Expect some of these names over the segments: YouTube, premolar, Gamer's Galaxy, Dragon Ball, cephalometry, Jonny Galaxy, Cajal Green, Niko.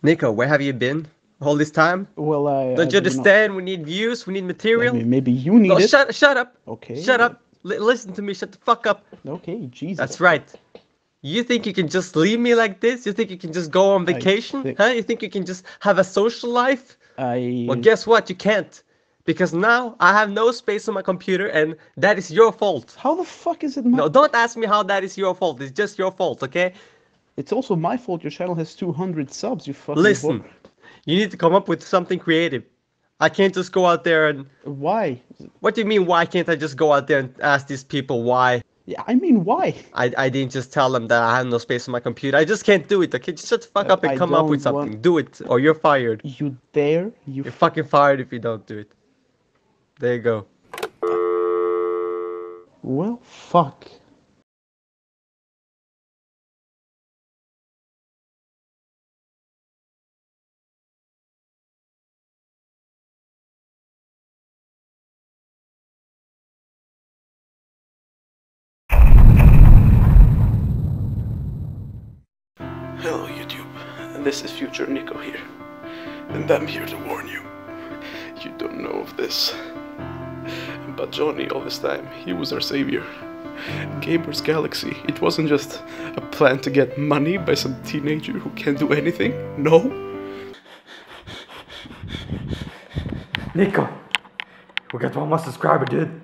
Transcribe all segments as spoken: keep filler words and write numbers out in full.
Niko, where have you been all this time? Well, I... Don't you I understand? Don't we need views, we need material. Maybe, maybe you need no, it. Shut, shut up. Okay. Shut up. L listen to me, shut the fuck up. Okay, Jesus. That's right. You think you can just leave me like this? You think you can just go on vacation? Think... Huh? You think you can just have a social life? I... Well, guess what? You can't. Because now I have no space on my computer and that is your fault. How the fuck is it my... No, don't ask me how that is your fault. It's just your fault, okay? It's also my fault your channel has two hundred subs, you fucking Listen, whore. You need to come up with something creative. I can't just go out there and... Why? What do you mean, why can't I just go out there and ask these people why? Yeah, I mean, why? I, I didn't just tell them that I have no space on my computer. I just can't do it, okay? Just shut the fuck uh, up and I come up with something. Want... Do it, or you're fired. You dare? You you're fucking fired if you don't do it. There you go. Well, fuck. Hello YouTube, and this is future Niko here, and I'm here to warn you, you don't know of this, but Jonny all this time, he was our savior. Gamer's Galaxy, it wasn't just a plan to get money by some teenager who can't do anything, no? Niko, we got one more subscriber, dude.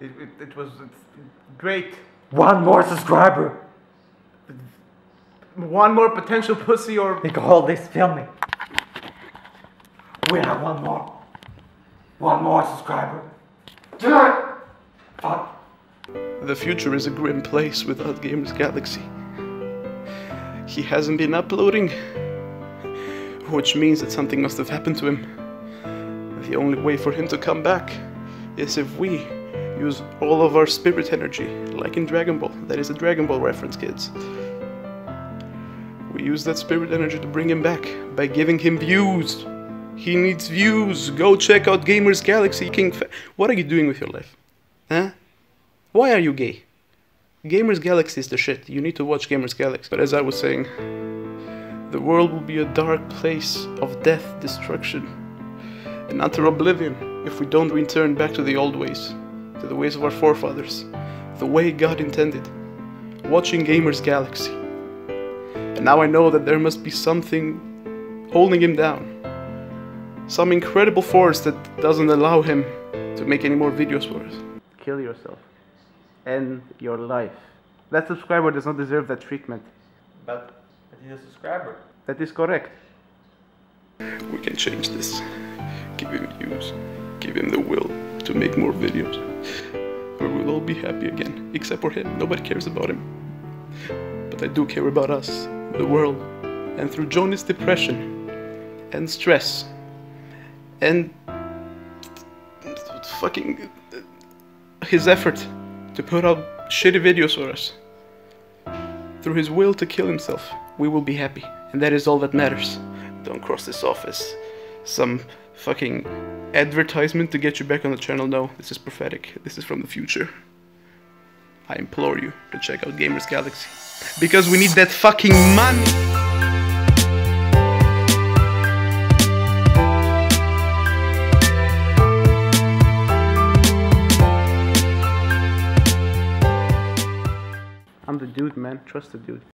It, it, it was great. One more subscriber! One more potential pussy or... Niko, hold this, film me. We have one more. One more subscriber. Tonight! Fuck. The future is a grim place without Gamer's Galaxy. He hasn't been uploading. Which means that something must have happened to him. The only way for him to come back is if we use all of our spirit energy, like in Dragon Ball. That is a Dragon Ball reference, kids. We use that spirit energy to bring him back by giving him views. He needs views. Go check out Gamer's Galaxy. King Fa what are you doing with your life? Huh? Why are you gay? Gamer's Galaxy is the shit. You need to watch Gamer's Galaxy. But as I was saying, the world will be a dark place of death, destruction, and utter oblivion if we don't return back to the old ways, to the ways of our forefathers, the way God intended. Watching Gamer's Galaxy. And now I know that there must be something holding him down. Some incredible force that doesn't allow him to make any more videos for us. Kill yourself. End your life. That subscriber does not deserve that treatment. But he's a subscriber. That is correct. We can change this. Give him views. Give him the will to make more videos. Or we'll all be happy again. Except for him. Nobody cares about him. But I do care about us, the world. And through Jonny's depression and stress and fucking his effort to put out shitty videos for us, through his will to kill himself, we will be happy. And that is all that matters. Don't cross this off as some fucking advertisement to get you back on the channel. No, this is prophetic. This is from the future. I implore you to check out Gamer's Galaxy. Because we need that fucking money! I'm the dude, man. Trust the dude.